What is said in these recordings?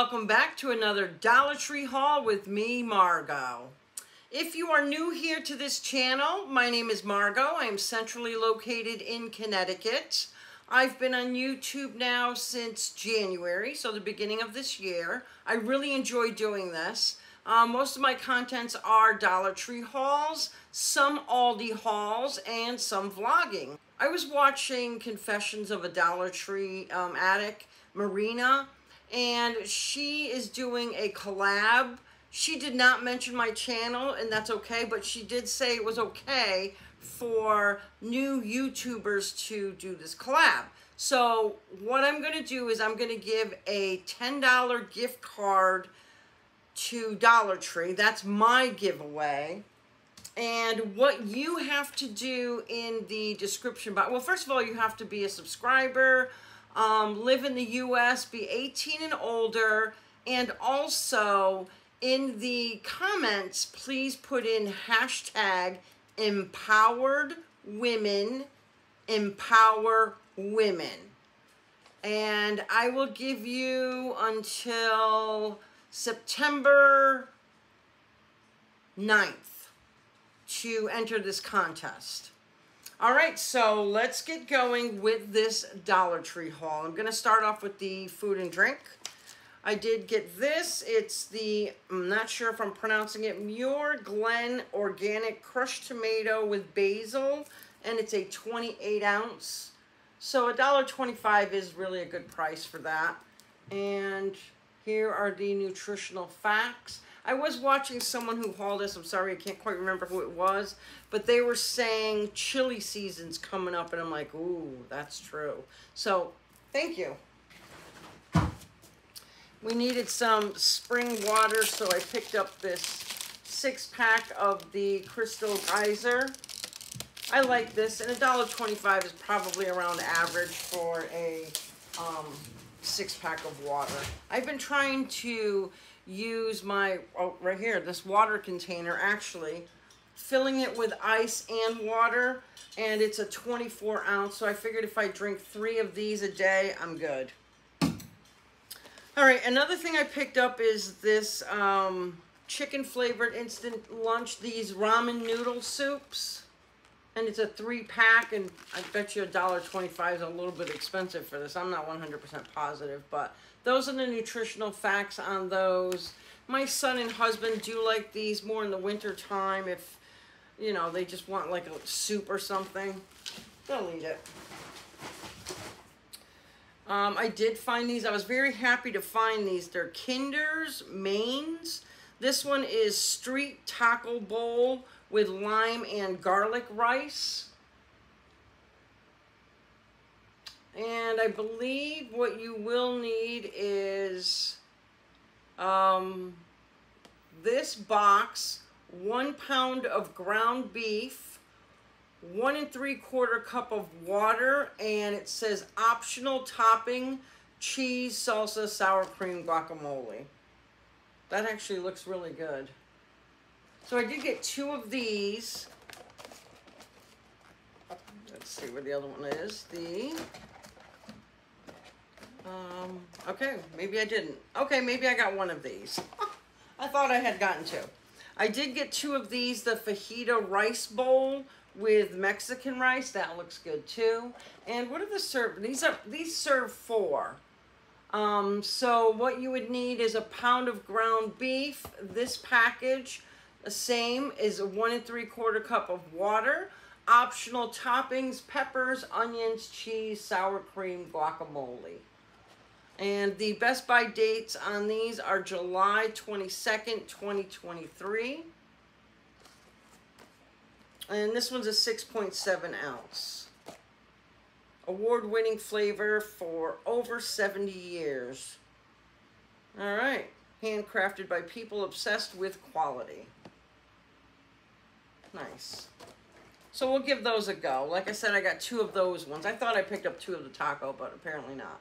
welcome back to another Dollar Tree haul with me, Margo. If you are new here to this channel, my name is Margo. I am centrally located in Connecticut. I've been on YouTube now since January, so the beginning of this year. I really enjoy doing this. Most of my contents are Dollar Tree hauls, some Aldi hauls, and some vlogging. I was watching Confessions of a Dollar Tree Addict, Marina, and she is doing a collab. She did not mention my channel, and that's okay, but she did say it was okay for new YouTubers to do this collab. So what I'm going to do is I'm going to give a $10 gift card to Dollar Tree. That's my giveaway. And what you have to do in the description box, well, first of all, you have to be a subscriber, live in the U.S., be 18 and older, and also in the comments, please put in hashtag empowered women. And I will give you until September 9th to enter this contest. All right, so let's get going with this Dollar Tree haul. I'm gonna start off with the food and drink. I did get this. It's the, I'm not sure if I'm pronouncing it, Muir Glen Organic Crushed Tomato with Basil, and it's a 28 ounce. So $1.25 is really a good price for that. And here are the nutritional facts. I was watching someone who hauled this. I'm sorry, I can't quite remember who it was, but they were saying chili season's coming up, and I'm like, ooh, that's true. So thank you. We needed some spring water, so I picked up this 6-pack of the Crystal Geyser. I like this, and $1.25 is probably around average for a 6-pack of water. I've been trying to use my, oh, right here, this water container, actually filling it with ice and water, and it's a 24 ounce, so I figured if I drink 3 of these a day, I'm good. All right, another thing I picked up is this chicken flavored instant lunch, these ramen noodle soups, and it's a 3-pack, and I bet you $1.25 is a little bit expensive for this. I'm not 100% positive, but those are the nutritional facts on those. My son and husband do like these more in the winter time if, you know, they just want like a soup or something. They'll eat it. I did find these. I was very happy to find these. They're Kinder's Mains. This one is Street Taco Bowl with lime and garlic rice. And I believe what you will need is this box, 1 pound of ground beef, 1 3/4 cup of water, and it says optional topping, cheese, salsa, sour cream, guacamole. That actually looks really good. So I did get 2 of these. Let's see where the other one is. The, okay, maybe I didn't. Okay, maybe I got 1 of these. I thought I had gotten 2. I did get 2 of these, the fajita rice bowl with Mexican rice. That looks good too. And what are the serve? These serve 4. So what you would need is a pound of ground beef, this package. The same is 1 3/4 cup of water. Optional toppings, peppers, onions, cheese, sour cream, guacamole. And the Best Buy dates on these are July 22nd, 2023. And this one's a 6.7 ounce. Award-winning flavor for over 70 years. All right. Handcrafted by people obsessed with quality. Nice. So we'll give those a go. Like I said, I got 2 of those ones. I thought I picked up 2 of the taco, but apparently not.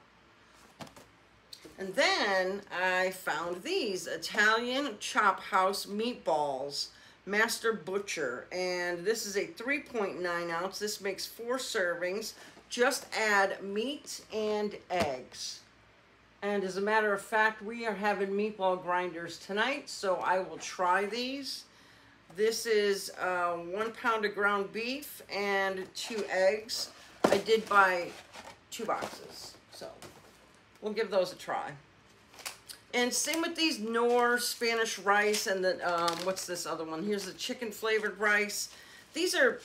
And then I found these Italian Chop House meatballs, Master Butcher. And this is a 3.9 ounce. This makes 4 servings. Just add meat and eggs. And as a matter of fact, we are having meatball grinders tonight, so I will try these. This is 1 pound of ground beef and 2 eggs. I did buy 2 boxes, so we'll give those a try. And same with these Knorr Spanish rice and the, what's this other one? Here's the chicken flavored rice. These are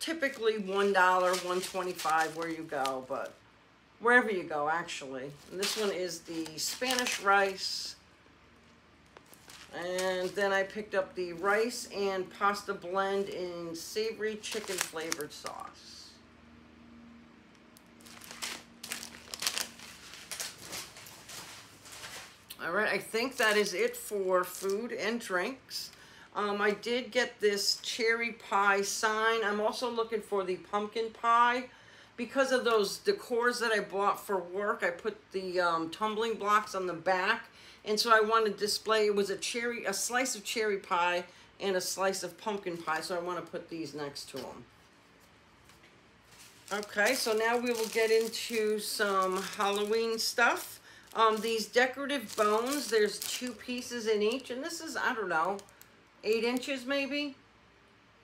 typically $1, $1.25 where you go, but wherever you go, actually. And this one is the Spanish rice. And then I picked up the rice and pasta blend in savory chicken flavored sauce. All right, I think that is it for food and drinks. I did get this cherry pie sign. I'm also looking for the pumpkin pie. Because of those decors that I bought for work, I put the tumbling blocks on the back. And so I wanted to display, it was a slice of cherry pie and a slice of pumpkin pie. So I want to put these next to them. Okay, so now we will get into some Halloween stuff. These decorative bones, there's 2 pieces in each, and this is, I don't know, 8 inches maybe?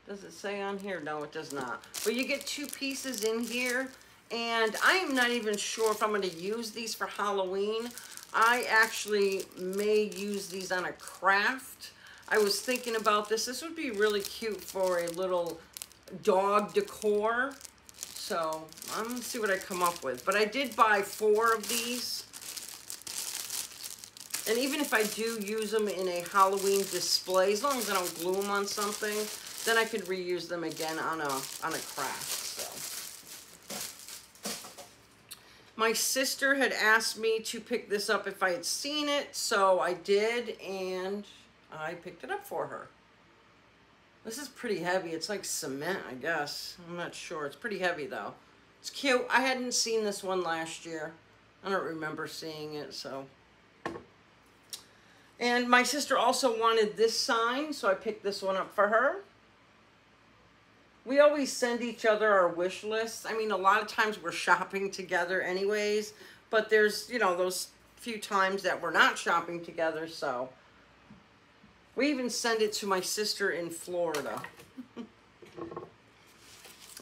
Does it say on here? No, it does not. But you get 2 pieces in here, and I am not even sure if I'm going to use these for Halloween. I actually may use these on a craft. I was thinking about this. This would be really cute for a little dog decor. So I'm going to see what I come up with. But I did buy 4 of these. And even if I do use them in a Halloween display, as long as I don't glue them on something, then I could reuse them again on a craft. So my sister had asked me to pick this up if I had seen it, so I did, and I picked it up for her. This is pretty heavy. It's like cement, I guess. I'm not sure. It's pretty heavy, though. It's cute. I hadn't seen this one last year. I don't remember seeing it, so... And my sister also wanted this sign, so I picked this one up for her. We always send each other our wish lists. I mean, a lot of times we're shopping together anyways, but there's, you know, those few times that we're not shopping together, so. We even send it to my sister in Florida.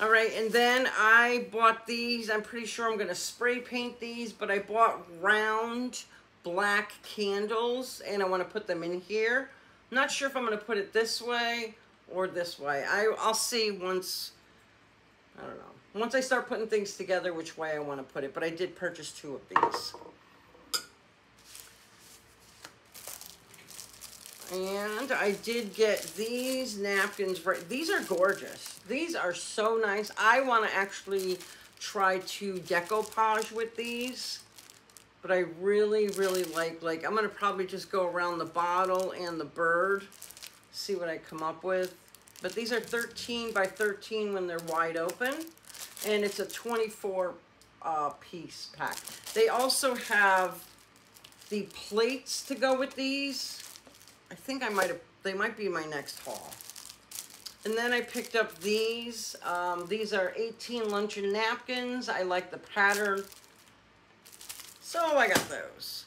All right, and then I bought these. I'm pretty sure I'm going to spray paint these, but I bought round... black candles, and I want to put them in here. I'm not sure if I'm going to put it this way or this way. I'll see once, I don't know, once I start putting things together which way I want to put it, but I did purchase 2 of these. And I did get these napkins. These are gorgeous. These are so nice. I want to actually try to decoupage with these. But I really, really like, I'm going to probably just go around the bottle and the bird, see what I come up with. But these are 13 by 13 when they're wide open. And it's a 24-piece pack. They also have the plates to go with these. I think they might be my next haul. And then I picked up these. These are 18 luncheon napkins. I like the pattern. So I got those.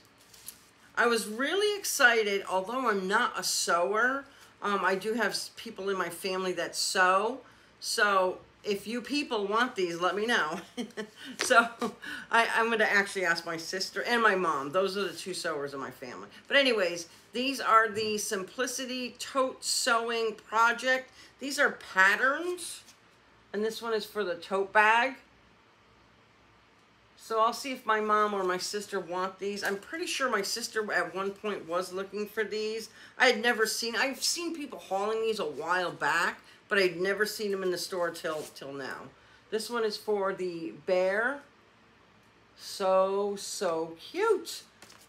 I was really excited, although I'm not a sewer. I do have people in my family that sew. So if you people want these, let me know. So I'm going to actually ask my sister and my mom. Those are the 2 sewers in my family. But anyways, these are the Simplicity Tote Sewing Project. These are patterns. And this one is for the tote bag. So I'll see if my mom or my sister want these. I'm pretty sure my sister at one point was looking for these. I had never seen, I've seen people hauling these a while back, but I'd never seen them in the store till now. This one is for the bear. So cute.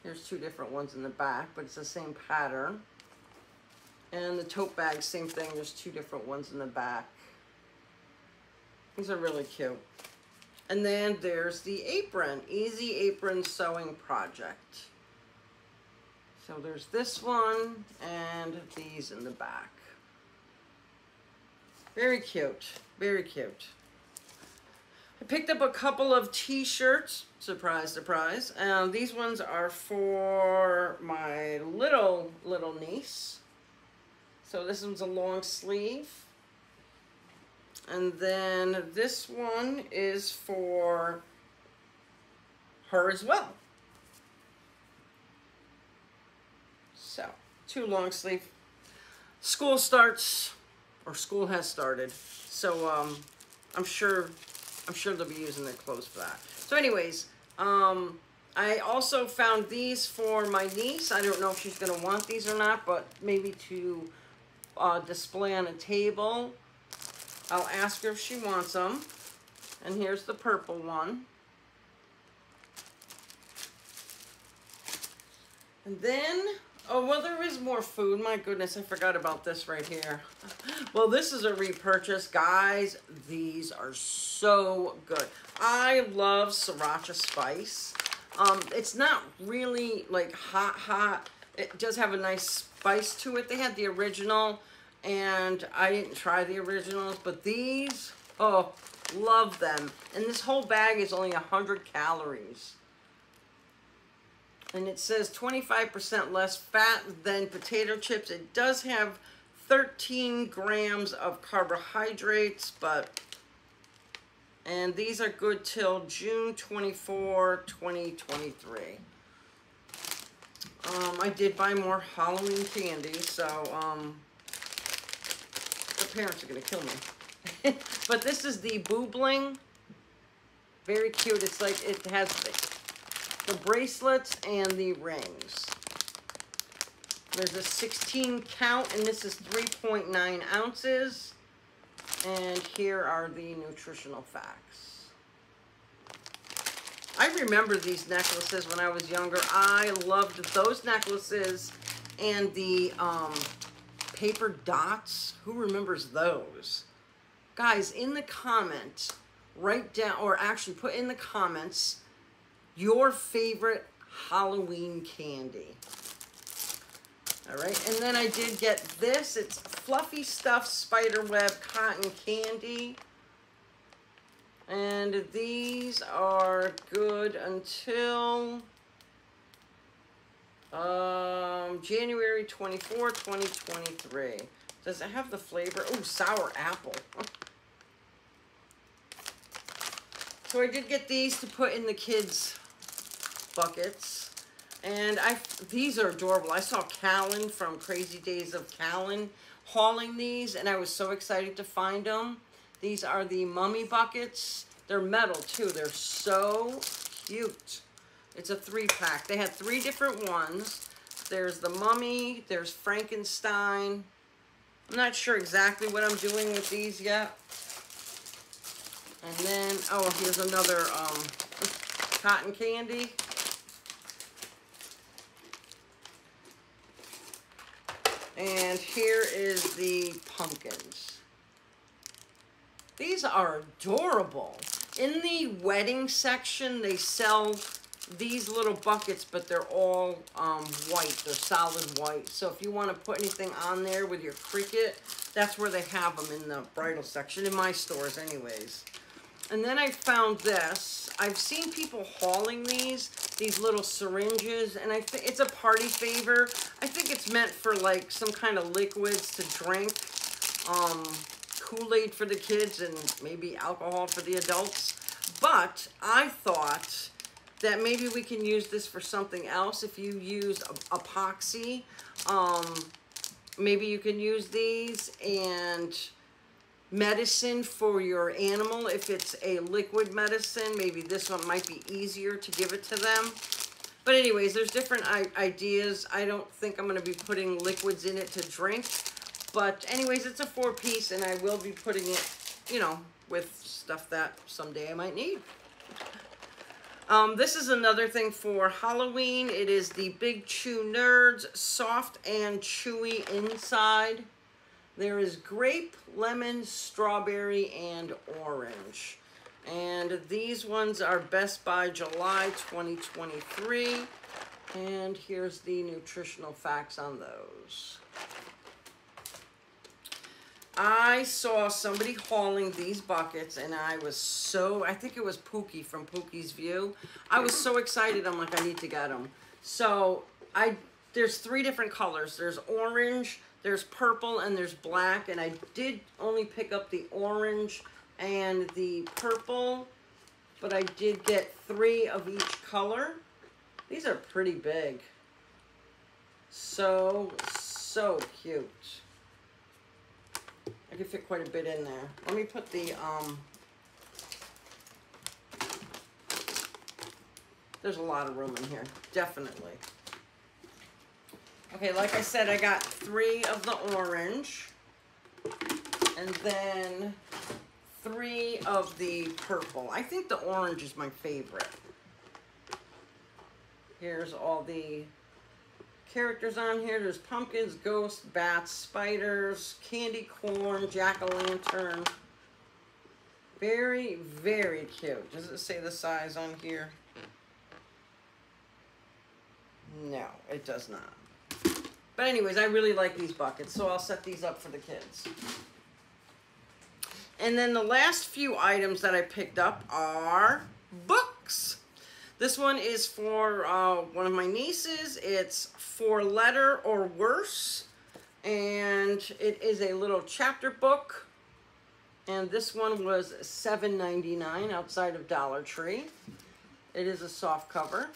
There's 2 different ones in the back, but it's the same pattern. And the tote bag, same thing. There's 2 different ones in the back. These are really cute. And then there's the apron, Easy Apron Sewing Project. So there's this one and these in the back. Very cute, very cute. I picked up a couple of t-shirts, surprise, surprise. These ones are for my little niece. So this one's a long sleeve. And then this one is for her as well. So, two long sleeve. School starts, or school has started. So I'm sure they'll be using their clothes for that. So anyways, I also found these for my niece. I don't know if she's gonna want these or not, but maybe to display on a table. I'll ask her if she wants them. And here's the purple one. And then, oh, well, there is more food. My goodness, I forgot about this right here. Well, this is a repurchase. Guys, these are so good. I love Sriracha spice. It's not really, like, hot. It does have a nice spice to it. They had the original, and I didn't try the originals, but these, oh, love them. And this whole bag is only 100 calories. And it says 25% less fat than potato chips. It does have 13 grams of carbohydrates, but, and these are good till June 24, 2023. I did buy more Halloween candy, so the parents are gonna kill me. But this is the Boo Bling. Very cute. It's like it has the bracelets and the rings. There's a 16 count, and this is 3.9 ounces. And here are the nutritional facts. I remember these necklaces when I was younger. I loved those necklaces and the paper dots. Who remembers those? Guys, in the comment, write down, or actually put in the comments, your favorite Halloween candy. All right, and then I did get this. It's Fluffy Stuff Spiderweb Cotton Candy. And these are good until January 24, 2023. Does it have the flavor? Oh, sour apple. So I did get these to put in the kids' buckets. And these are adorable. I saw Callen from Crazy Days of Callen hauling these, and I was so excited to find them. These are the mummy buckets. They're metal, too. They're so cute. It's a 3-pack. They had 3 different ones. There's the mummy. There's Frankenstein. I'm not sure exactly what I'm doing with these yet. And then, oh, here's another cotton candy. And here is the pumpkins. These are adorable. In the wedding section, they sell these little buckets, but they're all white. They're solid white. So if you want to put anything on there with your Cricut, that's where they have them in the bridal section, in my stores anyways. And then I found this. I've seen people hauling these little syringes, and I think it's a party favor. I think it's meant for like some kind of liquids to drink, Kool-Aid for the kids and maybe alcohol for the adults. But I thought that maybe we can use this for something else. If you use epoxy, maybe you can use these and medicine for your animal. If it's a liquid medicine, maybe this one might be easier to give it to them. But anyways, there's different ideas. I don't think I'm going to be putting liquids in it to drink. But anyways, it's a 4-piece, and I will be putting it, you know, with stuff that someday I might need. This is another thing for Halloween. It is the Big Chew Nerds, soft and chewy inside. There is grape, lemon, strawberry, and orange. And these ones are best by July 2023. And here's the nutritional facts on those. I saw somebody hauling these buckets, and I was so, I think it was Pookie from Pookie's View. I was so excited. I'm like, I need to get them. So there's three different colors. There's orange, there's purple, and there's black. And I did only pick up the orange and the purple, but I did get three of each color. These are pretty big. So cute. I could fit quite a bit in there. Let me put the, there's a lot of room in here, definitely. Okay, like I said, I got three of the orange and then three of the purple. I think the orange is my favorite. Here's all the characters on here. There's pumpkins, ghosts, bats, spiders, candy corn, jack-o'-lantern. Very, very cute. Does it say the size on here? No, it does not. But anyways, I really like these buckets, so I'll set these up for the kids. And then the last few items that I picked up are books. This one is for one of my nieces. It's Four Letter or Worse, and it is a little chapter book. And this one was $7.99 outside of Dollar Tree. It is a soft cover.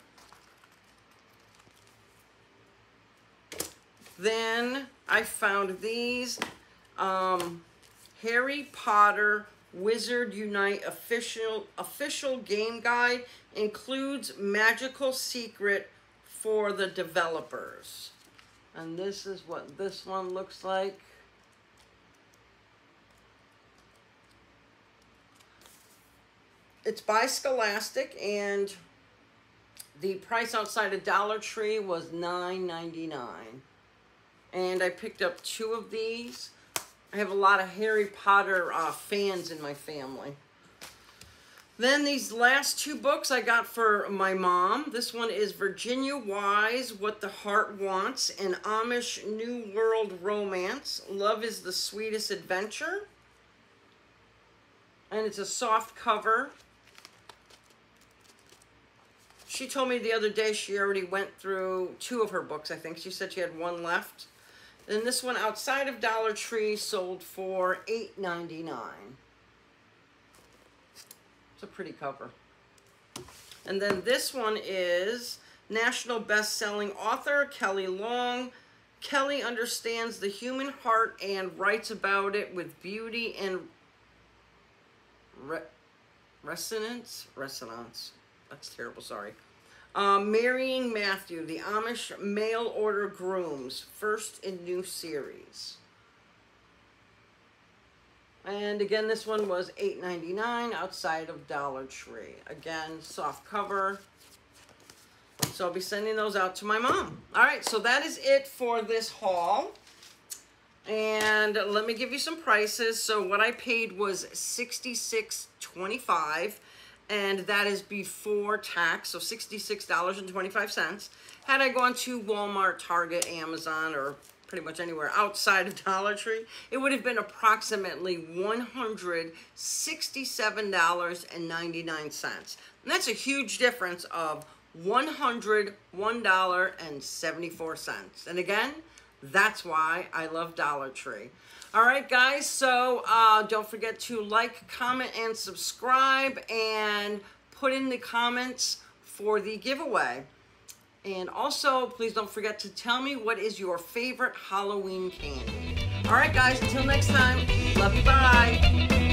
Then I found these Harry Potter Wizard Unite official game guide, includes magical secret for the developers. And this is what this one looks like. It's by Scholastic, and the price outside of Dollar Tree was $9.99. And I picked up two of these. I have a lot of Harry Potter fans in my family. Then these last two books I got for my mom. This one is Virginia Wise, What the Heart Wants, an Amish New World Romance. Love is the Sweetest Adventure. And it's a soft cover. She told me the other day she already went through two of her books, I think. She said she had one left. Then this one outside of Dollar Tree sold for $8.99. It's a pretty cover. And then this one is national best-selling author Kelly Long. Kelly understands the human heart and writes about it with beauty and resonance. That's terrible, sorry. Marrying Matthew, the Amish mail order grooms, first in new series. And again, this one was $8.99 outside of Dollar Tree. Again, soft cover. So I'll be sending those out to my mom. All right, so that is it for this haul. And let me give you some prices. So what I paid was $66.25. And that is before tax, so $66.25. Had I gone to Walmart, Target, Amazon, or pretty much anywhere outside of Dollar Tree, it would have been approximately $167.99. And that's a huge difference of $101.74. And again, that's why I love Dollar Tree. All right, guys, so don't forget to like, comment, and subscribe, and put in the comments for the giveaway. And also, please don't forget to tell me what is your favorite Halloween candy. All right, guys, until next time, love you, bye.